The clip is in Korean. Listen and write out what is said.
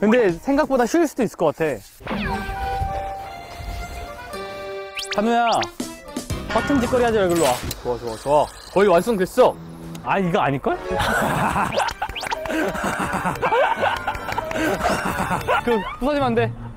근데 생각보다 쉬울 수도 있을 것 같아. 한우야, 버튼 짓거리 하지 말고 일로 와. 좋아, 좋아, 좋아. 거의 완성됐어. 아, 이거 아닐걸? 그 부서지면 안 돼.